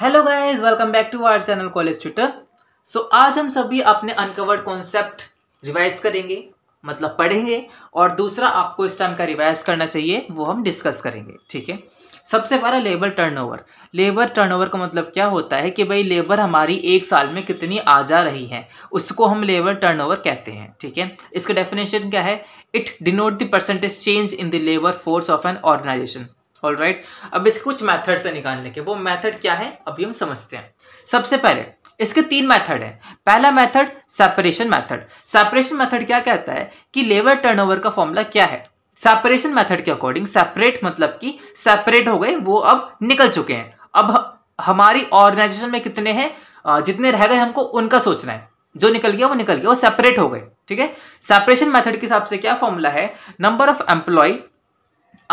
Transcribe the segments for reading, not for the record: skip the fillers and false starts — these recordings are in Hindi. Hello guys, welcome back to our channel college tutor. So आज हम सभी अपने अनकवर्ड कॉन्सेप्ट रिवाइज करेंगे, मतलब पढ़ेंगे, और दूसरा आपको इस टर्म का रिवाइज करना चाहिए वो हम डिस्कस करेंगे। ठीक है, सबसे पहला लेबर टर्नओवर। लेबर टर्नओवर का मतलब क्या होता है कि भाई लेबर हमारी एक साल में कितनी आ जा रही है, उसको हम लेबर टर्नओवर कहते हैं। ठीक है, इसका डेफिनेशन क्या है? It denote the percentage change in the labour force of an organisation. Alright, अब इसके कुछ मेथड से निकालने के, वो मेथड क्या है अभी हम समझते हैं। सबसे पहले इसके तीन मेथड हैं। पहला method separation method. Separation method क्या कहता है कि लेबर टर्नओवर का फॉर्मूला क्या है सेपरेशन मेथड के अकॉर्डिंग। सेपरेट मतलब कि सेपरेट हो गए, वो अब निकल चुके हैं। अब हमारी ऑर्गेनाइजेशन में कितने हैं, जितने रह गए हमको उनका सोचना है, जो निकल गया वो निकल गया, वो सेपरेट हो गए। ठीक है, सेपरेशन मेथड के हिसाब से क्या फॉर्मूला है? Number of employ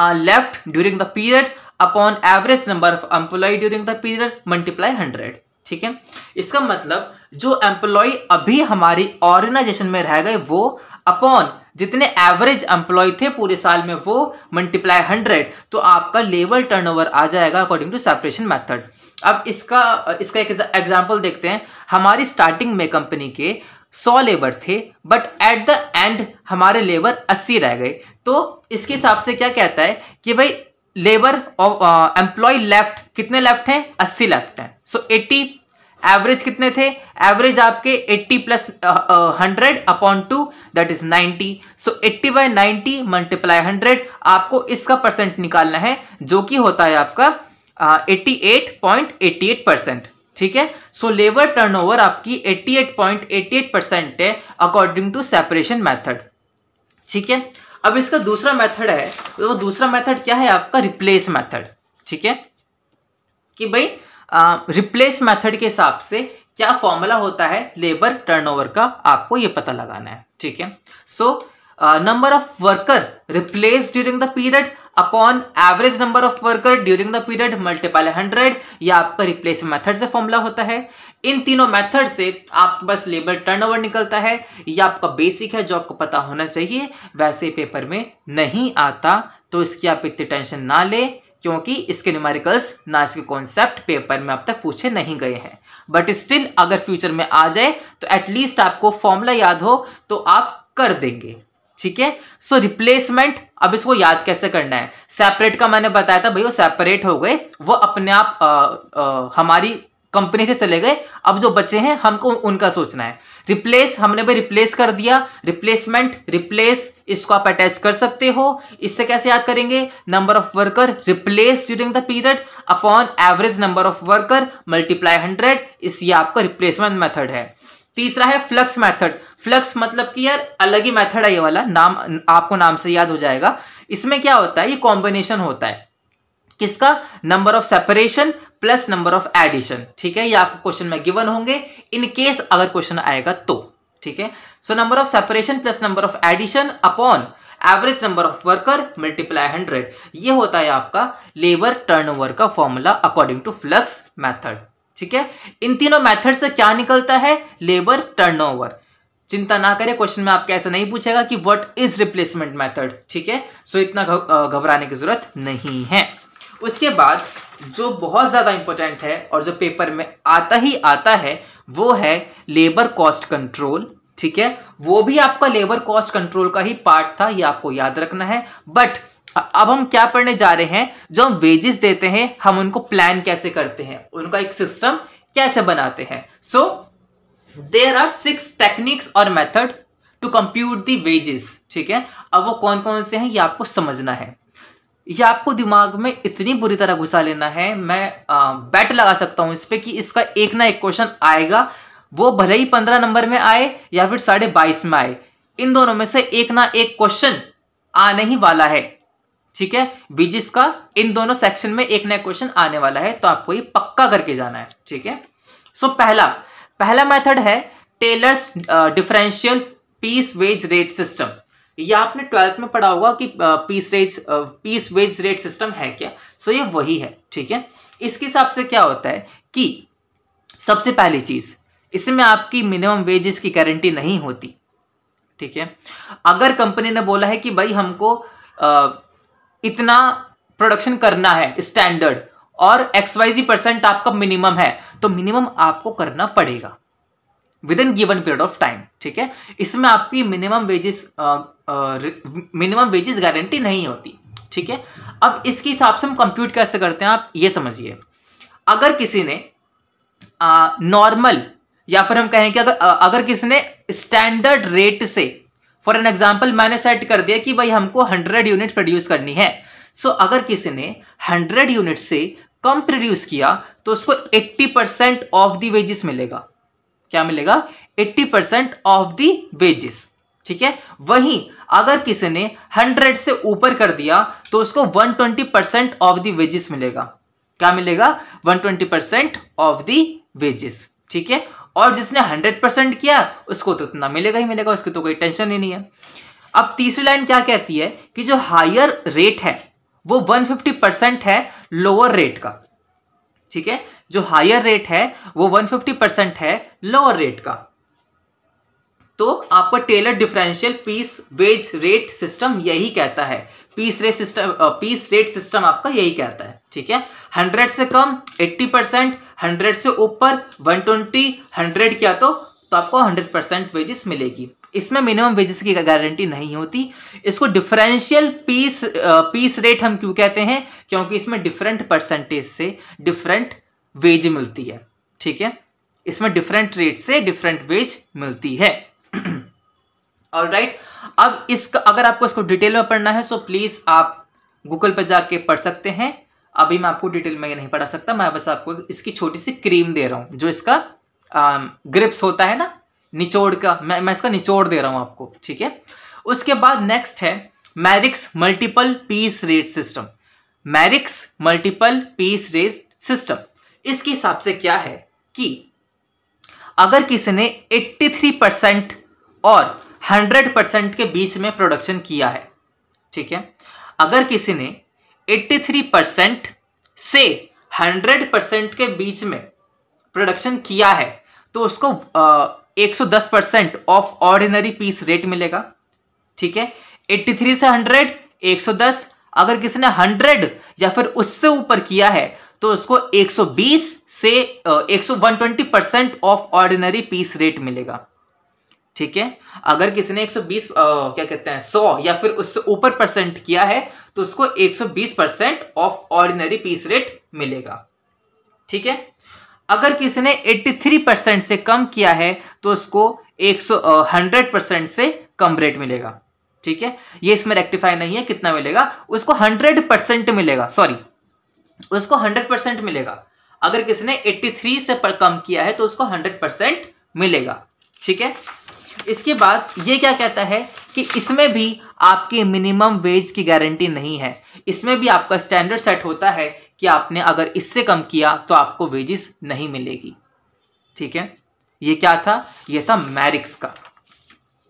are left during the period upon average number of employee during the period multiply 100। ठीक है, इसका मतलब जो एम्प्लॉय अभी हमारी ऑर्गेनाइजेशन में रह गए वो अपॉन जितने एवरेज एम्प्लॉय थे पूरे साल में वो मल्टीप्लाई 100, तो आपका लेबर टर्नओवर आ जाएगा अकॉर्डिंग टू सेपरेशन मेथड। अब इसका एक एग्जांपल देखते हैं। हमारी स्टार्टिंग में कंपनी के 100 लेबर थे, बट एट द एंड हमारे लेबर 80 रह गए, तो इसके हिसाब से क्या कहता है कि भाई लेबर एम्प्लॉय लेफ्ट कितने लेफ्ट हैं? 80 लेफ्ट हैं। सो 80 एवरेज कितने थे? एवरेज आपके 80 plus 100 upon 2 that is 90। So 80 by 90 multiply 100, आपको इसका परसेंट निकालना है जो कि होता है आपका 88.88%। ठीक है, सो लेबर टर्नओवर आपकी 88.88% है अकॉर्डिंग टू सेपरेशन मेथड। ठीक है, अब इसका दूसरा मेथड है, तो वो दूसरा मेथड क्या है आपका? Replace method. ठीक है, कि भाई रिप्लेस मेथड के हिसाब से क्या फॉर्मूला होता है लेबर टर्नओवर का, आपको ये पता लगाना है। ठीक है, so number of worker replace during the period upon average number of worker during the period multiply 100, यह आपका रिप्लेस मेथड से फॉर्मूला होता है। इन तीनों मेथड से आपके पास लेबर टर्नओवर निकलता है। यह आपका बेसिक है जो आपको पता होना चाहिए, वैसे पेपर में नहीं आता तो इसकी आप इतनी टेंशन ना ले, क्योंकि इसके न्यूमेरिकल्स ना इसके कॉन्सेप्ट पेपर में अब तक पूछे नहीं गए हैं, बट स्टिल अगर फ्यूचर में आ जाए तो एटलीस्ट आपको फॉर्मूला याद हो तो आप कर देंगे। ठीक है, सो रिप्लेसमेंट, अब इसको याद कैसे करना है? सेपरेट का मैंने बताया था भाई, वो सेपरेट हो गए, वो अपने आप हमारी कंपनी से चले गए, अब जो बचे हैं हमको उनका सोचना है। रिप्लेस हमने भाई रिप्लेस कर दिया, रिप्लेसमेंट रिप्लेस, इसको आप अटैच कर सकते हो। इससे कैसे याद करेंगे? Number of worker replace during the period upon average number of worker multiply 100, इस आपका रिप्लेसमेंट मेथड है। तीसरा है फ्लक्स मेथड। फ्लक्स मतलब कि यार अलग ही मेथड है, ये वाला नाम आपको नाम से याद हो जाएगा। इसमें क्या होता है, ये कॉम्बिनेशन होता है किसका? Number of separation plus number of addition. ठीक है, ये आपको क्वेश्चन में गिवन होंगे इन केस अगर क्वेश्चन आएगा तो। ठीक है, so number of separation plus number of addition upon average number of worker multiply 100, ये होता है आपका लेबर टर्नओवर का formula according to flux method. ठीक है, इन तीनों मेथड से क्या निकलता है? Labour turnover. चिंता ना करें, क्वेश्चन में आपको ऐसा नहीं पूछेगा कि व्हाट इज रिप्लेसमेंट मेथड। ठीक है, सो इतना घबराने की जरूरत नहीं है। उसके बाद जो बहुत ज्यादा इंपॉर्टेंट है और जो पेपर में आता ही आता है वो है लेबर कॉस्ट कंट्रोल। ठीक है, वो भी आपका लेबर कॉस्ट कंट्रोल का ही पार्ट था, यह आपको याद रखना है। बट अब हम क्या पढ़ने जा रहे हैं? जो हम वेजेस देते हैं हम उनको प्लान कैसे करते हैं, उनका एक सिस्टम कैसे बनाते हैं। सो देयर आर 6 टेक्निक्स और method to compute the wages. ठीक है, अब वो कौन कौन से हैं ये आपको समझना है। ये आपको दिमाग में इतनी बुरी तरह घुसा लेना है, मैं बैट लगा सकता हूं इस पर कि इसका एक ना एक क्वेश्चन आएगा, वो भले ही 15 नंबर में आए या फिर 22.5 में आए, इन दोनों में से एक ना एक क्वेश्चन आने ही वाला है। ठीक है, वेजेस का इन दोनों सेक्शन में एक नया क्वेश्चन आने वाला है, तो आपको ये पक्का करके जाना है। ठीक है, सो पहला मेथड है Taylor's differential piece wage rate system. ये आपने 12th में पढ़ा होगा कि पीस वेज रेट सिस्टम है क्या, सो ये वही है। ठीक है, इसके हिसाब से क्या होता है कि सबसे पहली चीज इसमें आपकी मिनिमम वेजेस की गारंटी नहीं होती। ठीक है, अगर कंपनी ने बोला है कि भाई हमको इतना प्रोडक्शन करना है स्टैंडर्ड, और XYZ% आपका मिनिमम है, तो मिनिमम आपको करना पड़ेगा within given period of time. ठीक है, इसमें आपकी मिनिमम वेजेस गारंटी नहीं होती। ठीक है, अब इसके हिसाब से हम कंप्यूट कैसे करते हैं आप ये समझिए। अगर किसी ने नॉर्मल या फिर हम कहें कि अगर किसी ने स्टैंडर्ड रेट से फॉर एन एग्जाम्पल मैंने सेट कर दिया कि भाई हमको 100 यूनिट प्रोड्यूस करनी है। सो अगर किसी ने 100 यूनिट से कम प्रोड्यूस किया तो उसको 80% ऑफ द वेजेस मिलेगा। क्या मिलेगा? 80% ऑफ दी वेजेस। ठीक है, वहीं अगर किसी ने 100 से ऊपर कर दिया तो उसको 120% ऑफ दी वेजेस मिलेगा। क्या मिलेगा? 120% ऑफ दी वेजेस। ठीक है, और जिसने 100% किया उसको तो इतना मिलेगा ही मिलेगा, उसकी तो कोई टेंशन ही नहीं है। अब तीसरी लाइन क्या कहती है कि जो हायर रेट है वो 150% है लोअर रेट का। ठीक है, जो हायर रेट है वो 150% है लोअर रेट का। तो आपका Taylor differential piece wage rate system यही कहता है, पीस रेट सिस्टम आपका यही कहता है। ठीक है, 100 से कम 80%, 100 से ऊपर 120, 100 किया तो आपको 100% वेजेस मिलेगी। इसमें मिनिमम वेजेस की गारंटी नहीं होती। इसको डिफरेंशियल पीस रेट हम क्यों कहते हैं? क्योंकि इसमें डिफरेंट परसेंटेज से डिफरेंट वेज मिलती है। ठीक है, इसमें डिफरेंट रेट से डिफरेंट वेज मिलती है। ऑलराइट, अब इसका अगर आपको इसको डिटेल में पढ़ना है तो प्लीज़ आप गूगल पर जाके पढ़ सकते हैं। अभी मैं आपको डिटेल में ये नहीं पढ़ा सकता, मैं बस आपको इसकी छोटी सी क्रीम दे रहा हूँ, जो इसका ग्रिप्स होता है ना निचोड़ का, मैं इसका निचोड़ दे रहा हूँ आपको। ठीक है, उसके बाद नेक्स्ट है Merrick's multiple piece rate system. Merrick's multiple piece rate system इसके हिसाब से क्या है कि अगर किसी ने 83% और 100% के बीच में प्रोडक्शन किया है। ठीक है, अगर किसी ने 83% से 100% के बीच में प्रोडक्शन किया है तो उसको 110% ऑफ ऑर्डिनरी पीस रेट मिलेगा। ठीक है, 83 से 100 110, अगर किसी ने 100 या फिर उससे ऊपर किया है तो उसको 120 से 120% ऑफ ऑर्डिनरी पीस रेट मिलेगा। ठीक है, अगर किसी ने 100 या फिर उससे ऊपर परसेंट किया है तो उसको 120% ऑफ ऑर्डिनरी पीस रेट मिलेगा। ठीक है, अगर किसी ने 83% से कम किया है तो उसको 100% से कम रेट मिलेगा। ठीक है, ये इसमें रेक्टिफाई नहीं है कितना मिलेगा, उसको 100% मिलेगा, सॉरी उसको 100% मिलेगा। अगर किसी ने 83 से कम किया है तो उसको 100% मिलेगा। ठीक है, इसके बाद ये क्या कहता है कि इसमें भी आपके मिनिमम वेज की गारंटी नहीं है। इसमें भी आपका स्टैंडर्ड सेट होता है कि आपने अगर इससे कम किया तो आपको वेजेस नहीं मिलेगी। ठीक है, ये क्या था? ये था मैरिक्स का।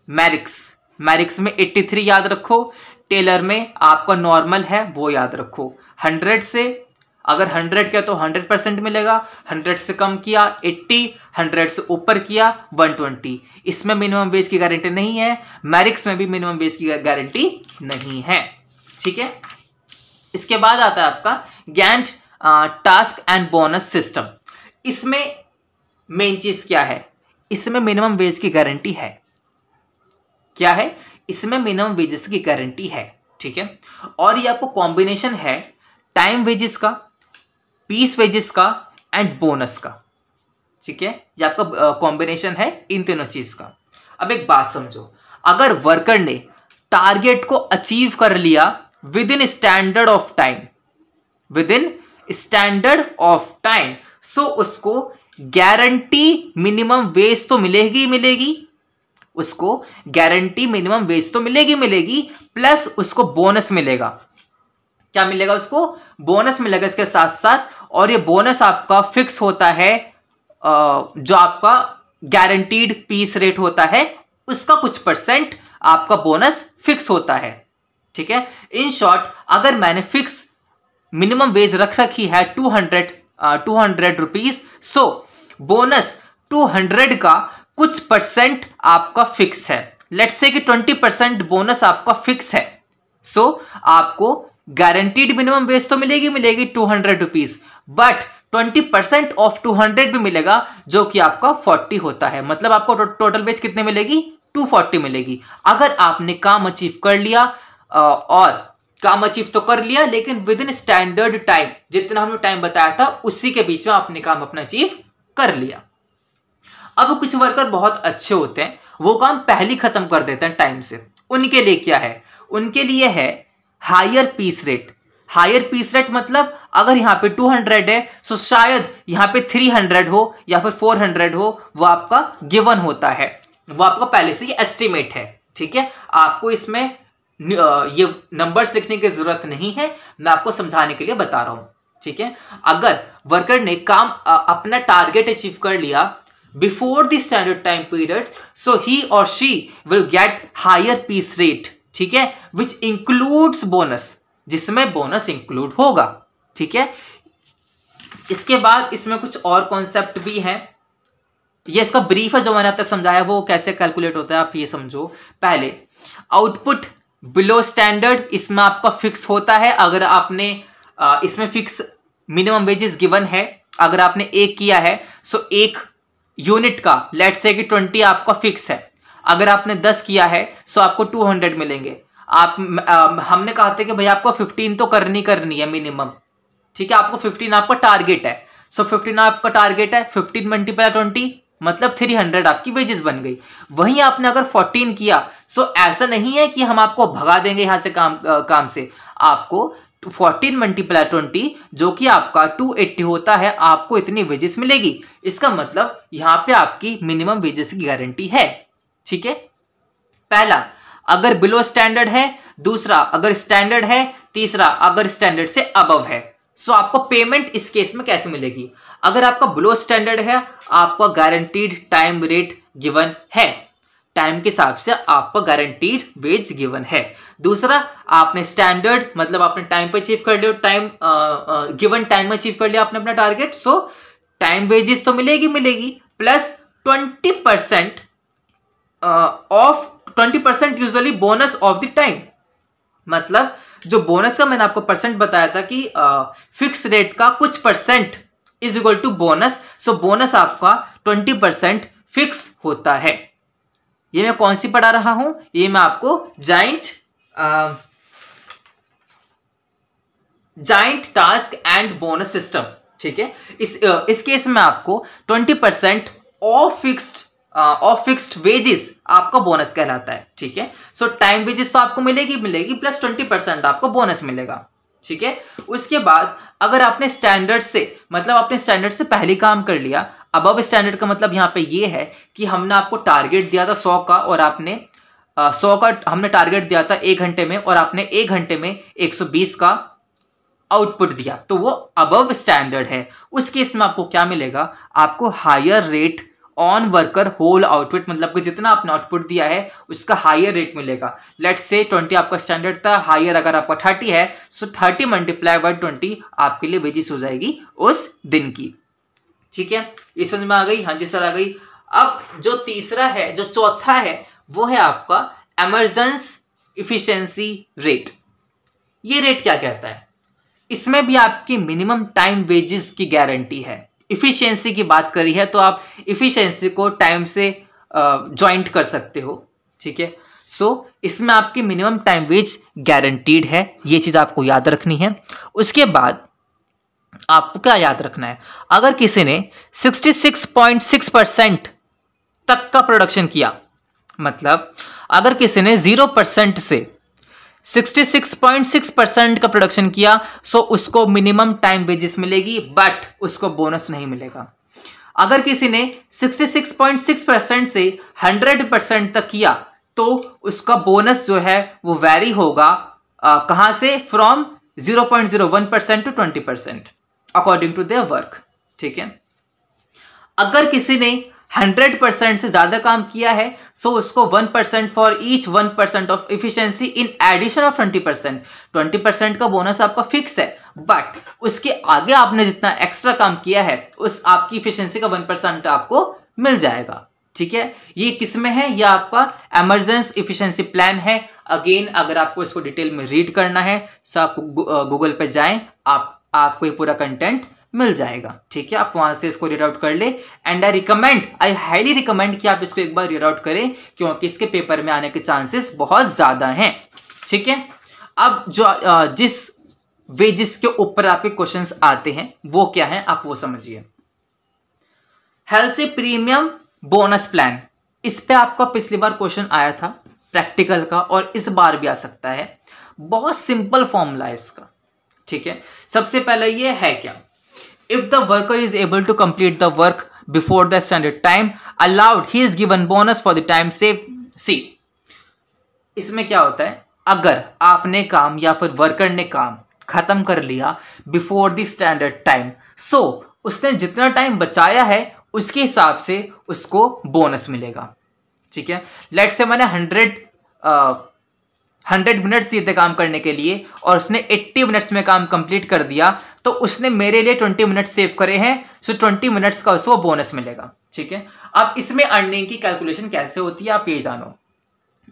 मैरिक्स में 83 याद रखो, टेलर में आपका नॉर्मल है वो याद रखो। 100 से अगर 100 किया तो 100% मिलेगा, 100 से कम किया 80, 100 से ऊपर किया 120। इसमें मिनिमम वेज की गारंटी नहीं है, मैरिक्स में भी मिनिमम वेज की गारंटी नहीं है। ठीक है, इसके बाद आता है आपका Gantt task and bonus system. इसमें मेन चीज क्या है? इसमें मिनिमम वेज की गारंटी है। क्या है? इसमें मिनिमम वेजेस की गारंटी है। ठीक है, और ये आपको कॉम्बिनेशन है टाइम वेजेस का, पीस वेजेस का एंड बोनस का। ठीक है, ये आपका कॉम्बिनेशन है इन तीनों चीज का। अब एक बात समझो, अगर वर्कर ने टारगेट को अचीव कर लिया within standard of time so उसको गारंटी मिनिमम वेज तो मिलेगी, प्लस उसको बोनस मिलेगा। क्या मिलेगा? उसको बोनस मिलेगा इसके साथ साथ, और ये बोनस आपका फिक्स होता है, जो आपका गारंटीड पीस रेट होता है उसका कुछ परसेंट आपका बोनस फिक्स होता है। ठीक है, इन शॉर्ट अगर मैंने फिक्स मिनिमम वेज रख रखी है 200 रुपीज, सो बोनस 200 का कुछ परसेंट आपका फिक्स है। लेट्स से कि 20% बोनस आपका फिक्स है, सो आपको गारंटीड मिनिमम वेज तो मिलेगी 200 रुपीज, बट 20% ऑफ 200 भी मिलेगा जो कि आपका 40 होता है। मतलब आपको टोटल वेज कितने मिलेगी, 240 मिलेगी। अगर आपने काम अचीव कर लिया, और काम अचीव तो कर लिया लेकिन विद इन स्टैंडर्ड टाइम, जितना हमने टाइम बताया था उसी के बीच में आपने काम अपना अचीव कर लिया। अब कुछ वर्कर बहुत अच्छे होते हैं, वो काम पहले खत्म कर देते हैं टाइम से। उनके लिए क्या है, उनके लिए है higher piece rate. Higher piece rate मतलब अगर यहाँ पे 200 है सो शायद यहाँ पे 300 हो या फिर 400 हो, वो आपका गिवन होता है, वो आपका पहले से ये एस्टिमेट है। ठीक है, आपको इसमें ये नंबर्स लिखने की जरूरत नहीं है, मैं आपको समझाने के लिए बता रहा हूँ। ठीक है, अगर वर्कर ने काम अपना टारगेट अचीव कर लिया before the standard time period, so he और she will get higher piece rate. ठीक है, विच इंक्लूड्स बोनस, जिसमें बोनस इंक्लूड होगा। ठीक है, इसके बाद इसमें कुछ और कॉन्सेप्ट भी हैं। ये इसका ब्रीफ है जो मैंने अब तक समझाया, वो कैसे कैलकुलेट होता है आप ये समझो। पहले आउटपुट बिलो स्टैंडर्ड, इसमें आपका फिक्स होता है। अगर आपने इसमें फिक्स मिनिमम वेजेस गिवन है, अगर आपने एक किया है सो एक यूनिट का लेट्स से कि 20 आपका फिक्स है। अगर आपने 10 किया है सो आपको 200 मिलेंगे। आप हमने कहा था कि भाई आपको 15 तो करनी है मिनिमम। ठीक है, आपको 15 आपका टारगेट है, सो 15 आपका टारगेट है, 15 × 20 मतलब 300 आपकी वेजेस बन गई। वहीं आपने अगर 14 किया सो ऐसा नहीं है कि हम आपको भगा देंगे यहां से काम से। आपको 14 × 20 जो कि आपका 280 होता है, आपको इतनी वेजेस मिलेगी। इसका मतलब यहां पे आपकी मिनिमम वेजेस की गारंटी है। ठीक है, पहला अगर बिलो स्टैंडर्ड है, दूसरा अगर स्टैंडर्ड है, तीसरा अगर स्टैंडर्ड से अबव है। सो आपको पेमेंट इस केस में कैसे मिलेगी, अगर आपका बिलो स्टैंडर्ड है आपका गारंटीड टाइम रेट गिवन है, टाइम के हिसाब से आपका गारंटीड वेज गिवन है। दूसरा आपने स्टैंडर्ड मतलब आपने टाइम पे अचीव कर लिया, टाइम गिवन टाइम में अचीव कर लिया आपने अपना टारगेट, सो टाइम वेजेस तो मिलेगी plus 20% of 20% usually bonus of the time. मतलब जो बोनस का मैंने आपको परसेंट बताया था कि फिक्स रेट का कुछ percent is equal to bonus, so bonus आपका 20% फिक्स होता है। ये मैं कौन सी पढ़ा रहा हूं, ये मैं आपको giant task and bonus system. ठीक है, इस केस में आपको 20% ऑफ फिक्स्ड वेजेस आपका बोनस कहलाता है। ठीक है, सो टाइम वेजेस तो आपको मिलेगी प्लस 20% आपको बोनस मिलेगा। ठीक है, उसके बाद अगर आपने स्टैंडर्ड से मतलब आपने स्टैंडर्ड से पहले काम कर लिया, अबव स्टैंडर्ड का मतलब यहाँ पे ये है कि हमने आपको टारगेट दिया था 100 का और आपने 100 का हमने टारगेट दिया था 1 घंटे में और आपने 1 घंटे में 120 का आउटपुट दिया, तो वो अबव स्टैंडर्ड है। उस केस में आपको क्या मिलेगा, आपको higher rate on worker whole output मतलब कि जितना आपने आउटपुट दिया है उसका हायर रेट मिलेगा। लेट्स से 20 आपका स्टैंडर्ड था, हायर अगर आपका 30 है सो 30 × 20 आपके लिए वेजिस हो जाएगी उस दिन की। ठीक है, ये समझ में आ गई? हाँ जी सर आ गई। अब जो तीसरा है, जो चौथा है, वो है आपका एमरजेंसी इफिशियंसी रेट। ये रेट क्या कहता है, इसमें भी आपकी मिनिमम टाइम वेजेस की गारंटी है। इफिशियंसी की बात करी है तो आप इफिशियंसी को टाइम से ज्वाइंट कर सकते हो। ठीक है, सो इसमें आपकी मिनिमम टाइम वेज गारंटीड है, ये चीज़ आपको याद रखनी है। उसके बाद आपको क्या याद रखना है, अगर किसी ने 66.6% तक का प्रोडक्शन किया, मतलब अगर किसी ने 0% से 66.6% का प्रोडक्शन किया सो उसको मिनिमम टाइम वेजेस मिलेगी बट उसको बोनस नहीं मिलेगा। अगर किसी ने 66.6% से 100% तक किया तो उसका बोनस जो है वो वैरी होगा कहाँ से, from 0.01% to 20% according to their work. ठीक है, अगर किसी ने 100% से ज्यादा काम किया है सो उसको 1% for each 1% of efficiency in addition of 20%। 20% का बोनस आपका फिक्स है बट उसके आगे आपने जितना एक्स्ट्रा काम किया है उस आपकी इफिशियंसी का 1% आपको मिल जाएगा। ठीक है, ये किस में है, यह आपका इमरजेंसी इफिशिएंसी प्लान है। अगेन अगर आपको इसको डिटेल में रीड करना है तो आप गूगल पे जाएं, आपको ये पूरा कंटेंट मिल जाएगा। ठीक है, आप वहां से इसको रीड आउट कर ले। एंड आई हाईली रिकमेंड कि आप इसको एक बार रीड आउट करें क्योंकि इसके पेपर में आने के चांसेस बहुत ज्यादा हैं। ठीक है, अब जिस वेजेस के ऊपर आपके क्वेश्चंस आते हैं वो क्या है आप वो समझिए। हेल्थ प्रीमियम बोनस प्लान, इस पे आपका पिछली बार क्वेश्चन आया था प्रैक्टिकल का और इस बार भी आ सकता है। बहुत सिंपल फॉर्मूला है इसका। ठीक है, सबसे पहले ये है क्या, if the worker is able to complete the work before the standard time allowed he is given bonus for the time save. See, इसमें क्या होता है, अगर आपने काम या फिर वर्कर ने काम खत्म कर लिया before the standard time, so उसने जितना टाइम बचाया है उसके हिसाब से उसको बोनस मिलेगा। ठीक है, लेट्स से मैंने 100 मिनट्स दिए थे काम करने के लिए और उसने 80 मिनट्स में काम कंप्लीट कर दिया तो उसने मेरे लिए 20 मिनट्स सेव करे हैं, सो 20 मिनट्स का उसको बोनस मिलेगा। ठीक है, अब इसमें अर्निंग की कैलकुलेशन कैसे होती है आप ये जानो।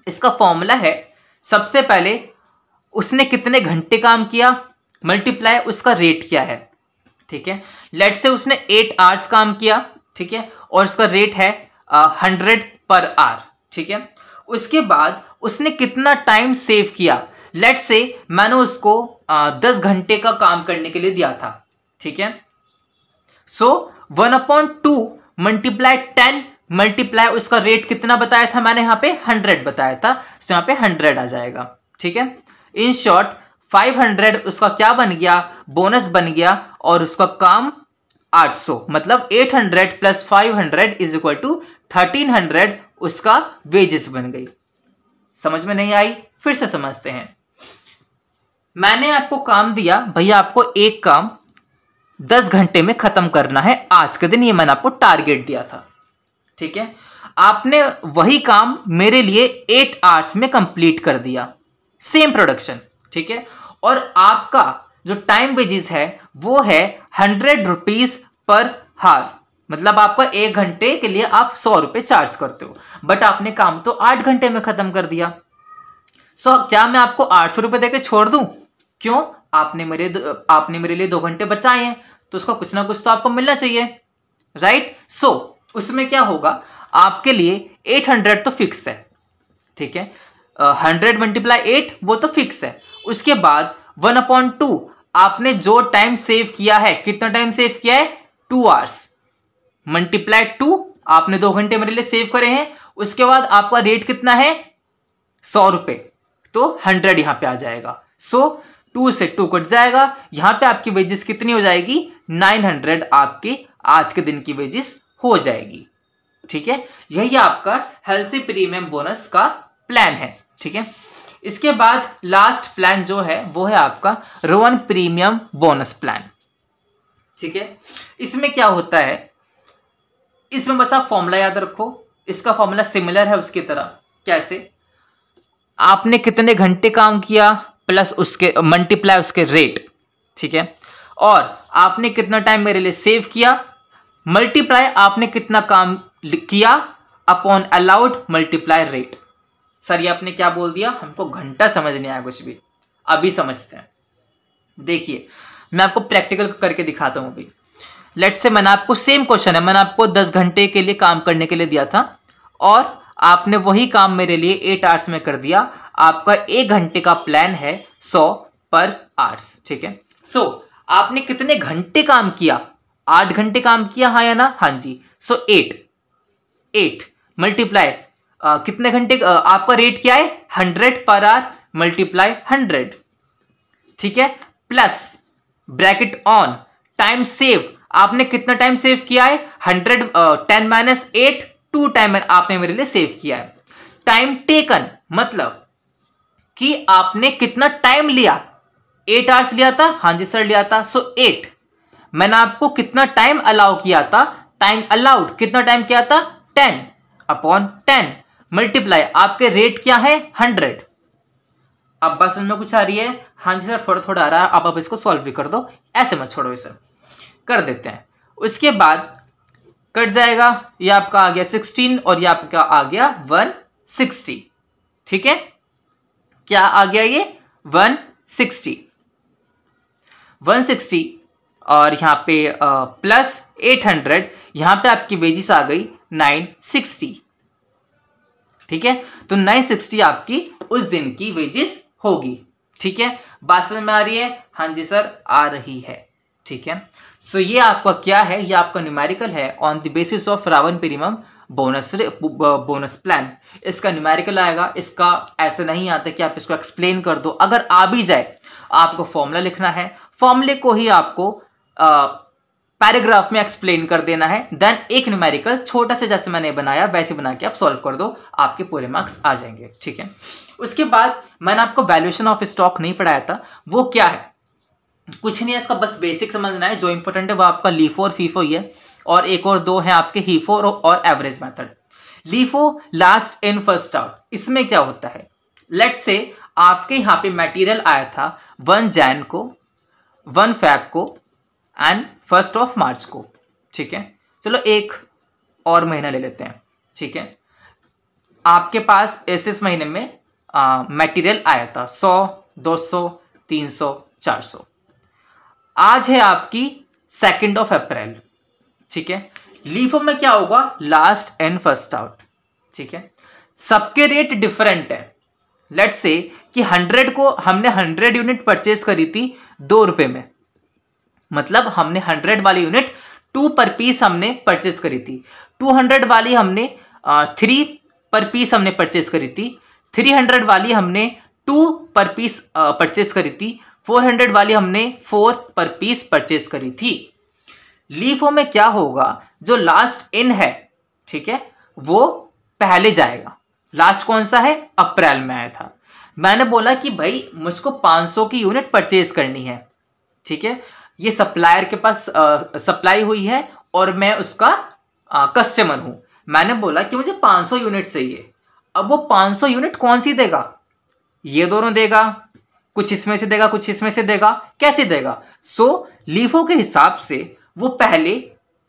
इसका फॉर्मूला है, सबसे पहले उसने कितने घंटे काम किया मल्टीप्लाई उसका रेट क्या है। ठीक है, लेट से उसने 8 आवर्स काम किया, ठीक है, और उसका रेट है 100 पर आवर। ठीक है, उसके बाद उसने कितना टाइम सेव किया, लेट से मैंने उसको 10 घंटे का काम करने के लिए दिया था। ठीक है, सो 1/2 मल्टीप्लाई 10 मल्टीप्लाई उसका रेट कितना बताया था मैंने, यहाँ पे 100 बताया था, तो यहाँ पे 100 आ जाएगा। ठीक है, इन शॉर्ट 500 उसका क्या बन गया, बोनस बन गया और उसका काम 800 मतलब 800 प्लस 500 इज इक्वल टू 1300 उसका वेजेस बन गई। समझ में नहीं आई, फिर से समझते हैं। मैंने आपको काम दिया, भैया आपको एक काम 10 घंटे में खत्म करना है आज के दिन, ये मैंने आपको टारगेट दिया था। ठीक है, आपने वही काम मेरे लिए 8 आवर्स में कंप्लीट कर दिया, सेम प्रोडक्शन। ठीक है, और आपका जो टाइम वेजेस है वो है 100 रुपीज पर हार, मतलब आपका 1 घंटे के लिए आप 100 रुपये चार्ज करते हो, बट आपने काम तो 8 घंटे में खत्म कर दिया। सो क्या मैं आपको 800 रुपये देके छोड़ दूं, क्यों, आपने मेरे लिए 2 घंटे बचाए हैं तो उसका कुछ ना कुछ तो आपको मिलना चाहिए, राइट। सो उसमें क्या होगा, आपके लिए 800 तो फिक्स है। ठीक है, 100 मल्टीप्लाई 8 वो तो फिक्स है। उसके बाद 1/2 आपने जो टाइम सेव किया है, कितना टाइम सेव किया है, 2 आवर्स मल्टीप्लाई 2, आपने 2 घंटे मेरे लिए सेव करे हैं। उसके बाद आपका रेट कितना है, 100 रुपये, तो 100 यहाँ पे आ जाएगा। सो 2 से 2 कट जाएगा, यहाँ पे आपकी वेजेस कितनी हो जाएगी, 900 आपके आज के दिन की वेजेस हो जाएगी। ठीक है, यही आपका हेल्थ प्रीमियम बोनस का प्लान है। ठीक है, इसके बाद लास्ट प्लान जो है वो है आपका रोवन प्रीमियम बोनस प्लान। ठीक है, इसमें क्या होता है, इसमें बस आप फॉर्मूला याद रखो, इसका फॉर्मूला सिमिलर है उसकी तरह। कैसे, आपने कितने घंटे काम किया प्लस उसके मल्टीप्लाई उसके रेट। ठीक है, और आपने कितना टाइम मेरे लिए सेव किया मल्टीप्लाई आपने कितना काम किया upon allowed multiply rate. Sir ये आपने क्या बोल दिया, हमको घंटा समझ नहीं आया कुछ भी, अभी समझते हैं। देखिए मैं आपको प्रैक्टिकल करके दिखाता हूँ अभी। लेट्स से मैंने आपको सेम क्वेश्चन है, मैंने आपको 10 घंटे के लिए काम करने के लिए दिया था और आपने वही काम मेरे लिए 8 आवर्स में कर दिया। आपका 1 घंटे का प्लान है 100 पर आवर्स। ठीक है, सो आपने कितने घंटे काम किया, 8 घंटे काम किया, हाँ या ना, हाँ जी। सो 8 मल्टीप्लाई कितने घंटे, आपका रेट क्या है, 100 पर आवर मल्टीप्लाई 100। ठीक है, plus bracket on time save, आपने कितना टाइम सेव किया है, 100 10 माइनस 8, 2 टाइम आपने मेरे लिए सेव किया है। टाइम टेकन मतलब कि आपने कितना टाइम लिया, 8 आवर्स लिया था, हाँ जी सर लिया था, सो 8। मैंने आपको कितना टाइम अलाउ किया था, टाइम अलाउड कितना टाइम किया था, 10/10 मल्टीप्लाई आपके रेट क्या है, 100। अब बस उनमें कुछ आ रही है, हाँ जी सर थोड़ा थोड़ा आ रहा है, आप इसको सॉल्व भी कर दो, ऐसे मत छोड़ो, इसे कर देते हैं। उसके बाद कट जाएगा, ये आपका आ गया 16 और ये आपका आ गया 160। ठीक है, क्या आ गया ये 160 और यहाँ पे प्लस 800, यहाँ पे आपकी वेजिस आ गई 960। ठीक है, तो 960 आपकी उस दिन की वेजिस होगी। ठीक है, बात समझ में आ रही है? हाँ जी सर, आ रही है। ठीक है, सो ये आपका क्या है? ये आपका न्यूमेरिकल है on the basis of Rowan premium bonus plan. इसका न्यूमेरिकल आएगा, इसका ऐसा नहीं आता कि आप इसको एक्सप्लेन कर दो। अगर आ भी जाए, आपको फॉर्मूला लिखना है, फॉर्मूले को ही आपको पैराग्राफ में एक्सप्लेन कर देना है, देन एक न्यूमेरिकल छोटा से जैसे मैंने बनाया वैसे बना के आप सॉल्व कर दो, आपके पूरे मार्क्स आ जाएंगे। ठीक है, उसके बाद मैंने आपको वैल्यूएशन ऑफ स्टॉक नहीं पढ़ाया था, वो क्या है? कुछ नहीं है, इसका बस बेसिक समझना है। जो इंपॉर्टेंट है वो आपका LIFO और FIFO ही है, और एक और दो हैं आपके HIFO और average method. LIFO last in first out, इसमें क्या होता है? लेट्स से आपके यहाँ पे मटेरियल आया था 1 जनवरी को, 1 फरवरी को एंड 1 मार्च को। ठीक है, चलो एक और महीना ले लेते हैं। ठीक है, आपके पास इस महीने में मटेरियल आया था 100, 200, 300, 400। आज है आपकी 2 अप्रैल। ठीक है, LIFO में क्या होगा? Last and first out. ठीक है, सबके रेट डिफरेंट है। लेट्स से कि 100 को हमने 100 यूनिट परचेज करी थी 2 रुपए में, मतलब हमने 100 वाली यूनिट 2 पर पीस हमने परचेज करी थी, 200 वाली हमने 3 पर पीस हमने परचेज करी थी, 300 वाली हमने 2 पर पीस परचेज करी थी, 400 वाली हमने 4 पर पीस परचेज करी थी। LIFO में क्या होगा? जो लास्ट इन है, ठीक है, वो पहले जाएगा। लास्ट कौन सा है? अप्रैल में आया था। मैंने बोला कि भाई मुझको 500 की यूनिट परचेज करनी है। ठीक है, ये सप्लायर के पास सप्लाई हुई है और मैं उसका कस्टमर हूं। मैंने बोला कि मुझे 500 यूनिट चाहिए। अब वो 500 यूनिट कौन सी देगा? ये दोनों देगा, कुछ इसमें से देगा, कुछ इसमें से देगा, कैसे देगा? सो LIFO के हिसाब से वो पहले